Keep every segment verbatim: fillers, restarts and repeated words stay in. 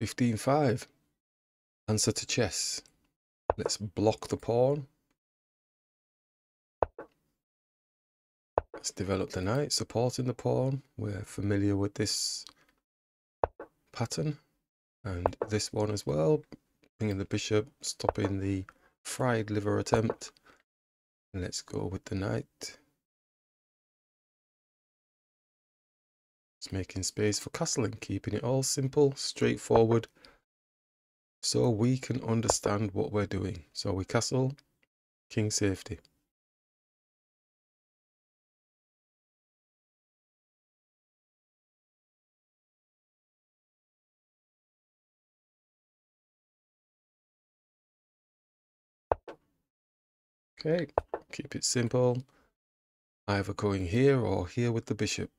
fifteen five. Answer to chess. Let's block the pawn. Let's develop the knight, supporting the pawn. We're familiar with this pattern. And this one as well. Bringing the bishop, stopping the fried liver attempt. And let's go with the knight. It's making space for castling, keeping it all simple, straightforward. So we can understand what we're doing. So we castle, king safety. Okay, keep it simple. Either going here or here with the bishop.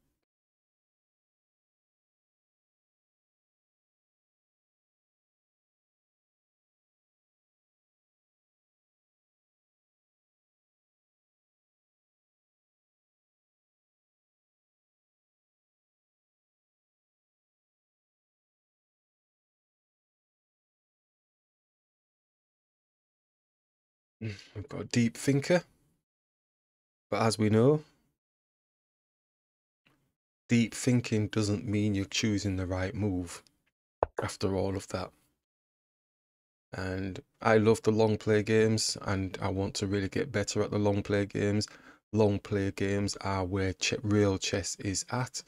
We've got a deep thinker, but as we know, deep thinking doesn't mean you're choosing the right move after all of that. And I love the long play games, and I want to really get better at the long play games. Long play games are where ch real chess is at,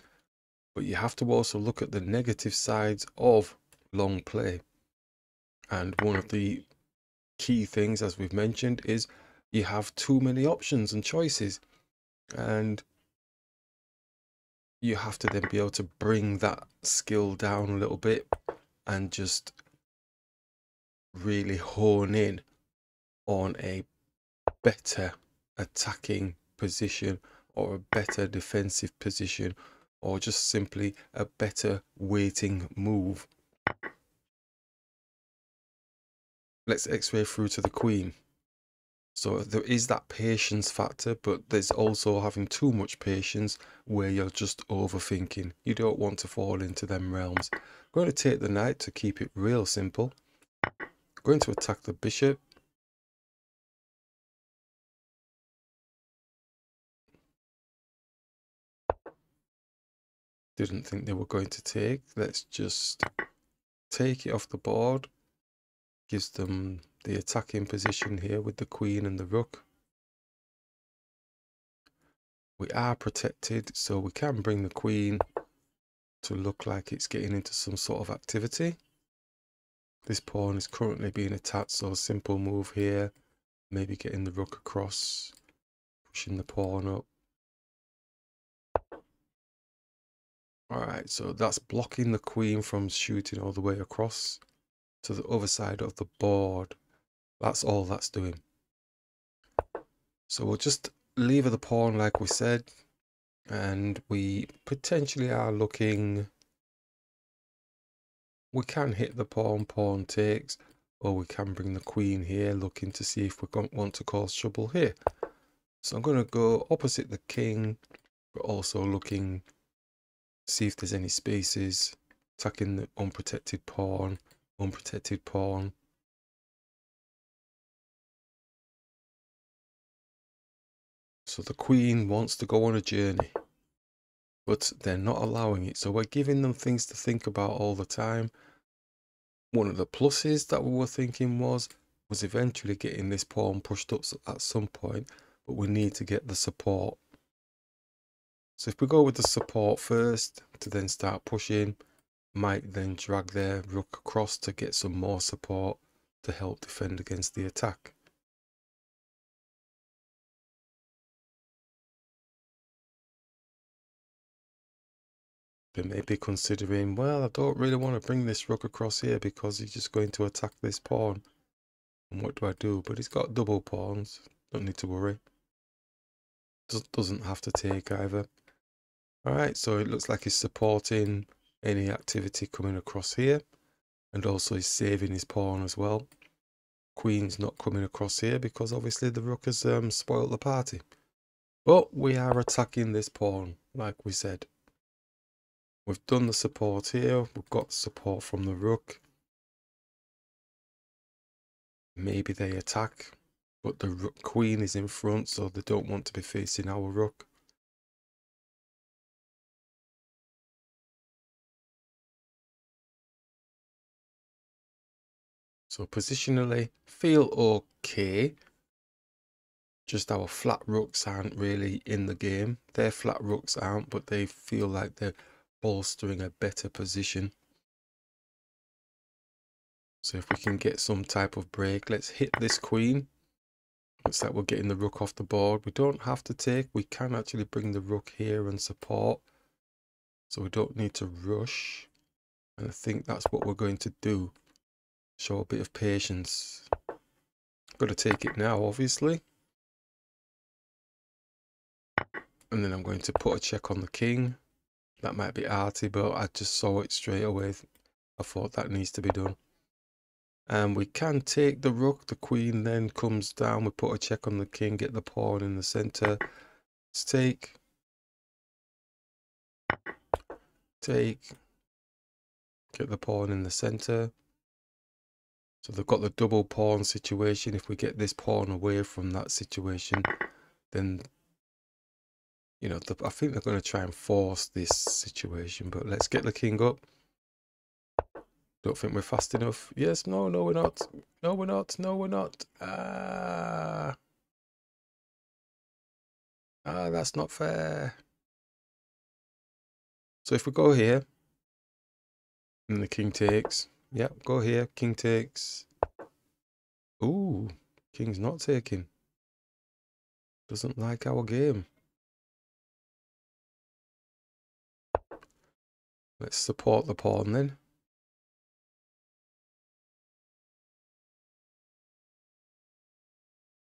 but you have to also look at the negative sides of long play. And one of the key things, as we've mentioned, is you have too many options and choices, and you have to then be able to bring that skill down a little bit and just really hone in on a better attacking position or a better defensive position, or just simply a better waiting move. Let's x-ray through to the queen. So there is that patience factor, but there's also having too much patience where you're just overthinking. You don't want to fall into them realms. I'm going to take the knight to keep it real simple. I'm going to attack the bishop. Didn't think they were going to take. Let's just take it off the board. Gives them the attacking position here with the queen and the rook. We are protected, so we can bring the queen to look like it's getting into some sort of activity. This pawn is currently being attacked, so a simple move here. Maybe getting the rook across, pushing the pawn up. Alright, so that's blocking the queen from shooting all the way across to the other side of the board. That's all that's doing. So we'll just lever the pawn like we said, and we potentially are looking, we can hit the pawn, pawn takes, or we can bring the queen here, looking to see if we want to cause trouble here. So I'm going to go opposite the king, but also looking, see if there's any spaces, attacking the unprotected pawn, unprotected pawn. So the queen wants to go on a journey, but they're not allowing it. So we're giving them things to think about all the time. One of the pluses that we were thinking was, was eventually getting this pawn pushed up at some point, but we need to get the support. So if we go with the support first to then start pushing, might then drag their rook across to get some more support to help defend against the attack. They may be considering, well, I don't really want to bring this rook across here because he's just going to attack this pawn. And what do I do? But he's got double pawns. Don't need to worry. Just doesn't have to take either. Alright, so it looks like he's supporting any activity coming across here, and also he's saving his pawn as well. Queen's not coming across here because obviously the rook has um, spoiled the party. But we are attacking this pawn like we said. We've done the support here. We've got support from the rook. Maybe they attack, but the rook queen is in front, so they don't want to be facing our rook. So positionally, feel okay. Just our flat rooks aren't really in the game. Their flat rooks aren't, but they feel like they're bolstering a better position. So if we can get some type of break, let's hit this queen. Looks like we're getting the rook off the board. We don't have to take. We can actually bring the rook here and support. So we don't need to rush. And I think that's what we're going to do. Show a bit of patience. Got to take it now, obviously. And then I'm going to put a check on the king. That might be arty, but I just saw it straight away. I thought that needs to be done. And we can take the rook. The queen then comes down. We put a check on the king. Get the pawn in the center. Let's take. Take. Get the pawn in the center. So they've got the double pawn situation. If we get this pawn away from that situation, then, you know, the, I think they're going to try and force this situation. But let's get the king up. Don't think we're fast enough. Yes, no, no, we're not. No, we're not. No, we're not. Ah, ah, that's not fair. So if we go here, and the king takes. Yeah, go here. King takes. Ooh, king's not taking. Doesn't like our game. Let's support the pawn then.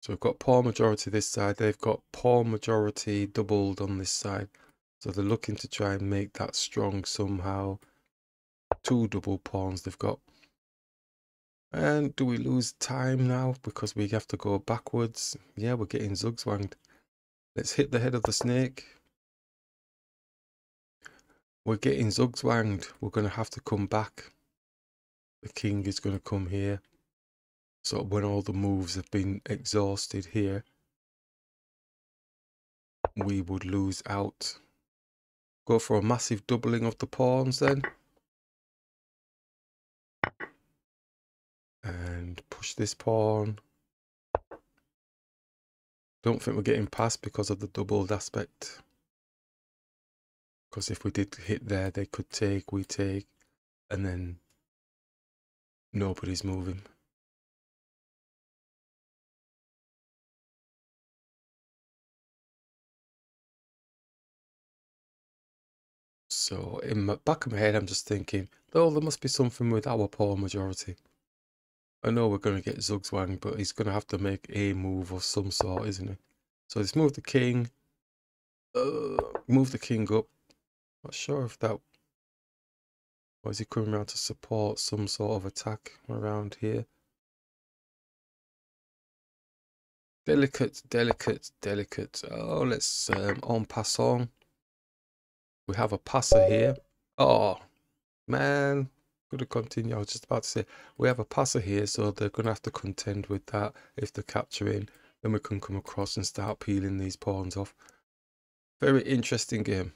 So we've got pawn majority this side. They've got pawn majority doubled on this side. So they're looking to try and make that strong somehow. Two double pawns they've got. And do we lose time now because we have to go backwards? Yeah, we're getting zugzwanged. Let's hit the head of the snake. We're getting zugzwanged. We're going to have to come back. The king is going to come here. So when all the moves have been exhausted here, we would lose out. Go for a massive doubling of the pawns then. And push this pawn. Don't think we're getting past because of the doubled aspect. Because if we did hit there, they could take, we take, and then nobody's moving. So in the back of my head, I'm just thinking, oh, there must be something with our pawn majority. I know we're going to get zugzwanged, but he's going to have to make a move of some sort, isn't he? So let's move the king. Uh, move the king up. Not sure if that... Or is he coming around to support some sort of attack around here? Delicate, delicate, delicate. Oh, let's um, en passant. We have a passer here. Oh, man. Going to continue. I was just about to say we have a passer here, so they're going to have to contend with that. If they're capturing, then we can come across and start peeling these pawns off. Very interesting game.